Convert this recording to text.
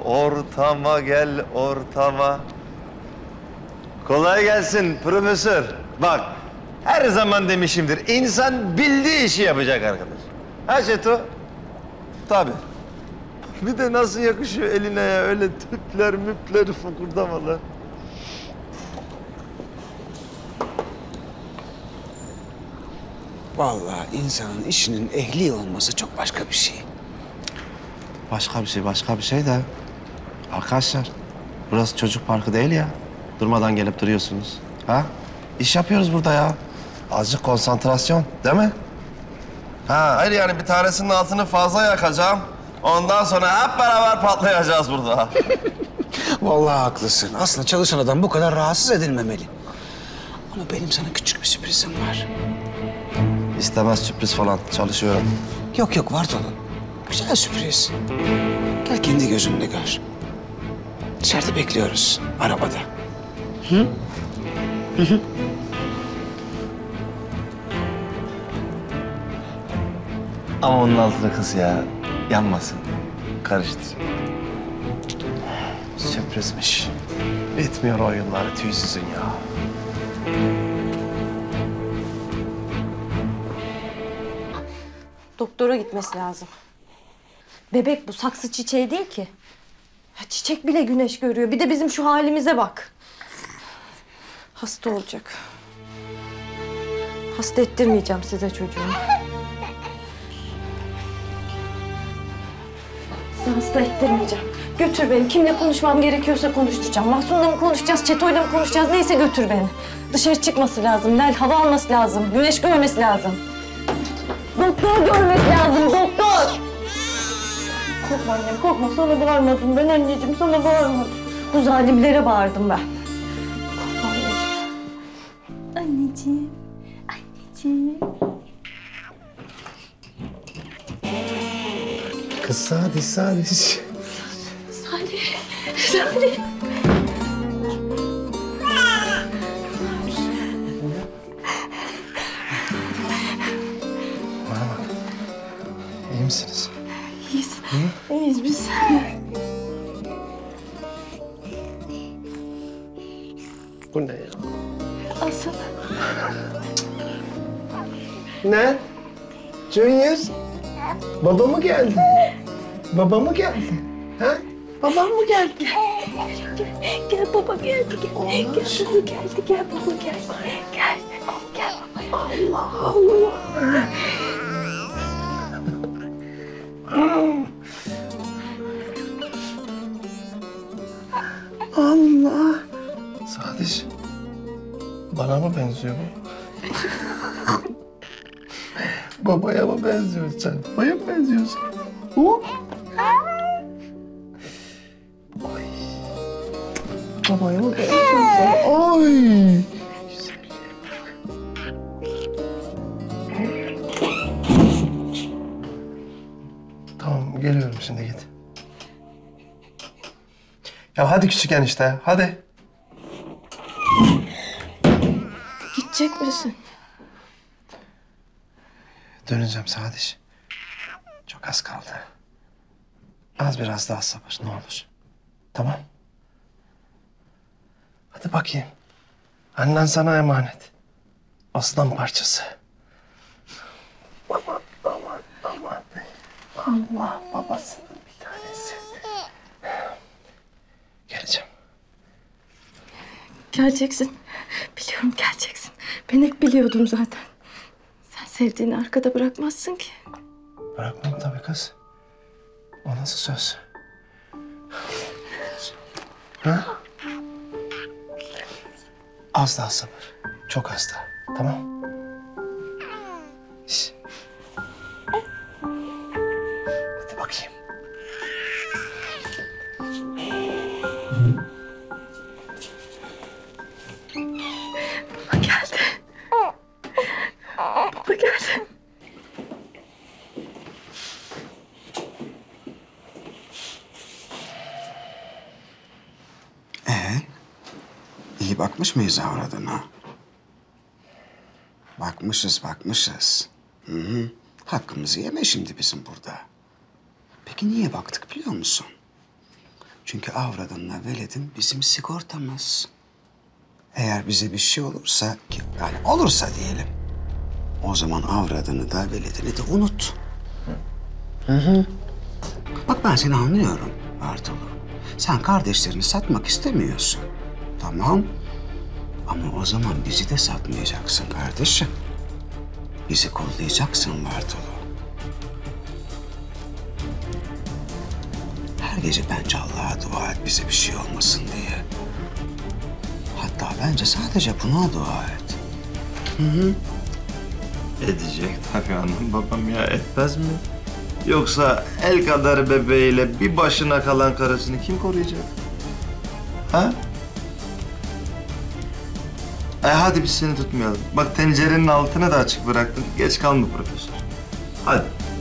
ortama gel, ortama. Kolay gelsin profesör. Bak, her zaman demişimdir, insan bildiği işi yapacak arkadaş. Ha Çeto? Tabii. Bir de nasıl yakışıyor eline ya, öyle tüpler müpler fokurdamalar. Vallahi insanın işinin ehli olması çok başka bir şey. Başka bir şey de arkadaşlar, burası çocuk parkı değil ya. Durmadan gelip duruyorsunuz. Ha? İş yapıyoruz burada ya. Azıcık konsantrasyon, değil mi? Ha, hayır yani bir tanesinin altını fazla yakacağım. Ondan sonra hep beraber patlayacağız burada. Vallahi haklısın. Aslında çalışan adam bu kadar rahatsız edilmemeli. Ama benim sana küçük bir sürprizim var. İstemez sürpriz falan. Çalışıyorum. Yok Vartolu. Güzel sürpriz. Gel kendi gözünle gör. Dışarıda bekliyoruz. Arabada. Hı? Hı. Ama onun altına kız ya. Yanmasın. Karıştır. Sürprizmiş. Bitmiyor oyunları tüysüzün ya. Doktora gitmesi lazım. Bebek bu, saksı çiçeği değil ki. Ya çiçek bile güneş görüyor. Bir de bizim şu halimize bak. Hasta olacak. Hasta ettirmeyeceğim size çocuğumu. Sizi hasta ettirmeyeceğim. Götür beni. Kimle konuşmam gerekiyorsa konuşacağım. Mahsun'la mı konuşacağız, Çeto'yla mı konuşacağız? Neyse götür beni. Dışarı çıkması lazım. Lel hava alması lazım. Güneş görmesi lazım. Doktor görmesi lazım, doktor! Korkma annem, korkma. Sana bağırmadım ben anneciğim, sana bağırmadım. Bu zalimlere bağırdım ben. Korkma anneciğim. Anneciğim, anneciğim. Kız Salih. İyisiniz. İyiyiz biz. Bu ne ya? Asıl. Ne? Junior? Baba mı geldi? Ha? Babam mı geldi? Gel baba geldi. Gel baba geldi. Gel baba. Allah. Allah! Sadece bana mı benziyor bu? Babaya mı benziyorsun sen? Babaya mı benziyorsun? Hop! Ay! Babaya mı benziyorsun sen? Ay! Geliyorum şimdi, git. Ya hadi küçük enişte, hadi. Gidecek misin? Döneceğim Sadiş. Çok az kaldı. Az biraz daha sabır, ne olur. Tamam. Hadi bakayım. Annen sana emanet. Aslan parçası. Aman. Allah babasının bir tanesi. Geleceğim. Geleceksin. Biliyorum geleceksin. Ben hep biliyordum zaten. Sen sevdiğini arkada bırakmazsın ki. Bırakmam tabii kız. O nasıl söz? Ha? Az daha sabır. Çok az daha. Tamam. Şişt. Bakayım. Baba geldi. İyi bakmış mıyız avradına? Bakmışız. Hı. Hakkımızı yeme şimdi bizim burada. Peki niye baktık biliyor musun? Çünkü avradınla veledin bizim sigortamız. Eğer bize bir şey olursa, yani olursa diyelim, o zaman avradını da veledini de unut. Hı hı. Bak ben seni anlıyorum Vartolu. Sen kardeşlerini satmak istemiyorsun. Tamam. Ama o zaman bizi de satmayacaksın kardeşim. Bizi kollayacaksın Vartolu. Her gece bence Allah'a dua et bize bir şey olmasın diye. Hatta bence sadece buna dua et. Hı hı. Edecek tabii annem babam ya, etmez mi? Yoksa el kadar bebeğiyle bir başına kalan karısını kim koruyacak? Ha? Hadi biz seni tutmayalım. Bak tencerenin altını da açık bıraktın. Geç kalma profesör. Hadi.